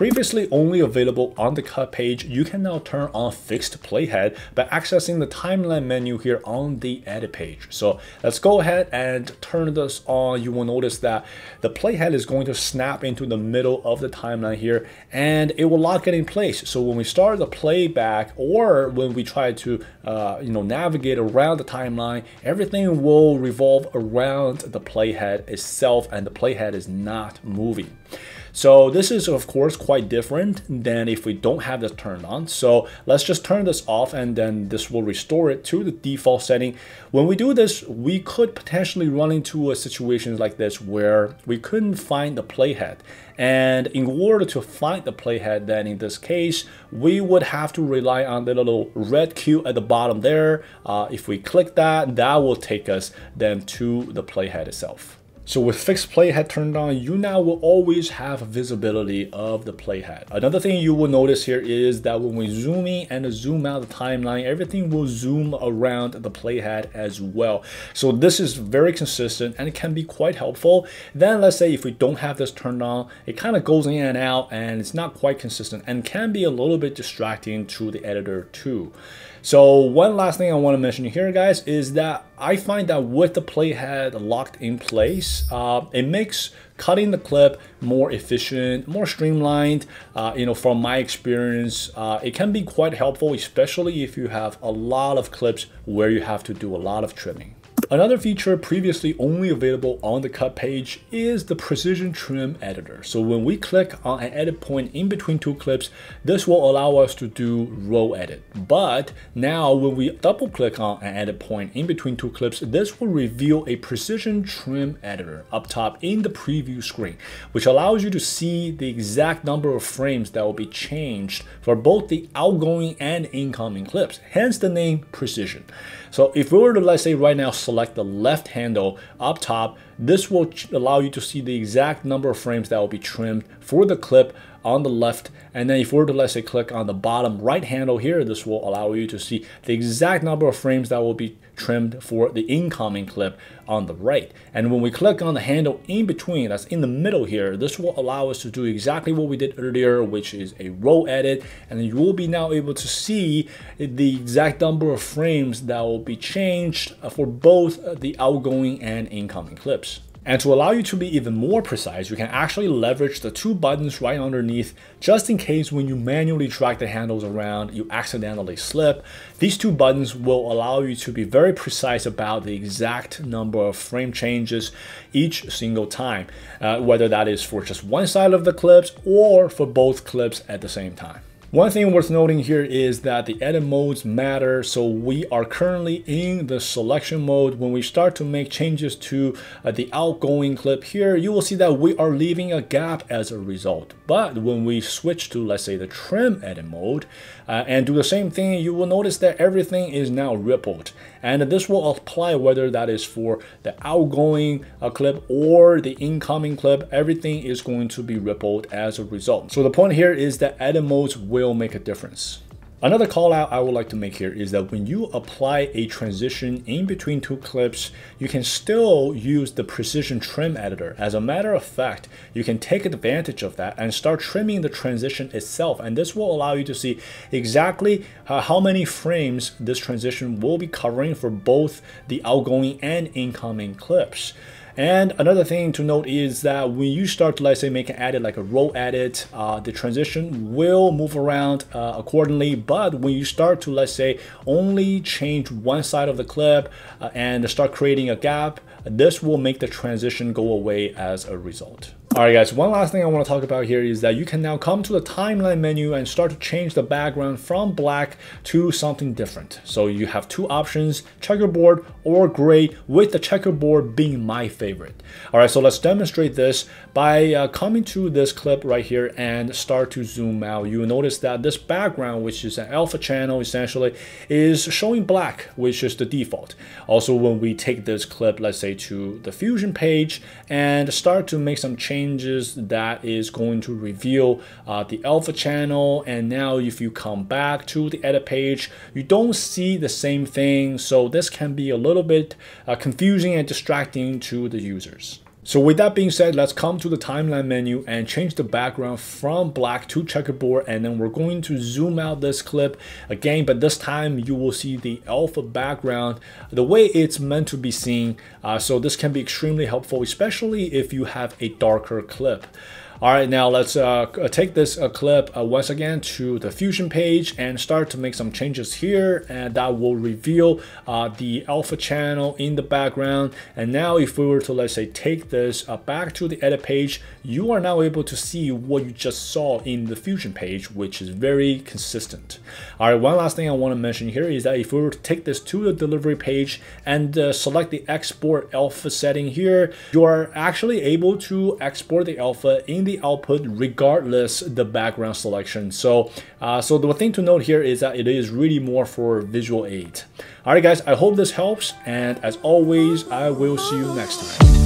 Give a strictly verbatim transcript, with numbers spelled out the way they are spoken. Previously only available on the cut page, you can now turn on fixed playhead by accessing the timeline menu here on the edit page. So let's go ahead and turn this on. You will notice that the playhead is going to snap into the middle of the timeline here and it will lock it in place. So when we start the playback or when we try to uh, you know, navigate around the timeline, everything will revolve around the playhead itself and the playhead is not moving. So this is of course quite different than if we don't have this turned on. So let's just turn this off and then this will restore it to the default setting. When we do this, we could potentially run into a situation like this where we couldn't find the playhead. And in order to find the playhead, then in this case, we would have to rely on the little red cue at the bottom there. Uh, if we click that, that will take us then to the playhead itself. So with fixed playhead turned on, you now will always have visibility of the playhead. Another thing you will notice here is that when we zoom in and zoom out the timeline, everything will zoom around the playhead as well. So this is very consistent and it can be quite helpful. Then let's say if we don't have this turned on, it kind of goes in and out and it's not quite consistent and can be a little bit distracting to the editor too. So one last thing I want to mention here, guys, is that I find that with the playhead locked in place, uh, it makes cutting the clip more efficient, more streamlined. Uh, you know, from my experience, uh, it can be quite helpful, especially if you have a lot of clips where you have to do a lot of trimming. Another feature previously only available on the cut page is the precision trim editor. So when we click on an edit point in between two clips, this will allow us to do row edit. But now when we double click on an edit point in between two clips, this will reveal a precision trim editor up top in the preview screen, which allows you to see the exact number of frames that will be changed for both the outgoing and incoming clips, hence the name precision. So if we were to, let's say right now, select Select the left handle up top, this will allow you to see the exact number of frames that will be trimmed for the clip on the left. And then if we were to, let's say, click on the bottom right handle here, this will allow you to see the exact number of frames that will be trimmed for the incoming clip on the right. And when we click on the handle in between, that's in the middle here, this will allow us to do exactly what we did earlier, which is a row edit. And you will be now able to see the exact number of frames that will be changed for both the outgoing and incoming clips. And to allow you to be even more precise, you can actually leverage the two buttons right underneath, just in case when you manually drag the handles around, you accidentally slip. These two buttons will allow you to be very precise about the exact number of frame changes each single time, uh, whether that is for just one side of the clips or for both clips at the same time. One thing worth noting here is that the edit modes matter. So we are currently in the selection mode. When we start to make changes to uh, the outgoing clip here, you will see that we are leaving a gap as a result. But when we switch to, let's say, the trim edit mode uh, and do the same thing, you will notice that everything is now rippled. And this will apply whether that is for the outgoing uh, clip or the incoming clip, everything is going to be rippled as a result. So the point here is that edit modes will will make a difference. Another call out I would like to make here is that when you apply a transition in between two clips, you can still use the precision trim editor. As a matter of fact, you can take advantage of that and start trimming the transition itself. And this will allow you to see exactly uh, how many frames this transition will be covering for both the outgoing and incoming clips. And another thing to note is that when you start to, let's say, make an edit like a row edit, uh, the transition will move around uh, accordingly. But when you start to, let's say, only change one side of the clip uh, and start creating a gap, this will make the transition go away as a result. All right, guys, one last thing I want to talk about here is that you can now come to the timeline menu and start to change the background from black to something different. So you have two options, checkerboard or gray, with the checkerboard being my favorite. All right, so let's demonstrate this by uh, coming to this clip right here and start to zoom out. You will notice that this background, which is an alpha channel essentially, is showing black, which is the default. Also, when we take this clip, let's say, to the fusion page and start to make some changes, Changes that is going to reveal uh, the alpha channel. And now if you come back to the edit page, you don't see the same thing. So this can be a little bit uh, confusing and distracting to the users. So with that being said, let's come to the timeline menu and change the background from black to checkerboard, and then we're going to zoom out this clip again, but this time you will see the alpha background the way it's meant to be seen. Uh, so this can be extremely helpful, especially if you have a darker clip. All right, now let's uh, take this uh, clip uh, once again to the Fusion page and start to make some changes here, and that will reveal uh, the alpha channel in the background. And now if we were to, let's say, take this uh, back to the edit page, you are now able to see what you just saw in the Fusion page, which is very consistent. All right, one last thing I want to mention here is that if we were to take this to the delivery page and uh, select the export alpha setting here, you are actually able to export the alpha in the output regardless the background selection. So uh, so the thing to note here is that it is really more for visual aid. All right guys, I hope this helps, and as always I will see you next time.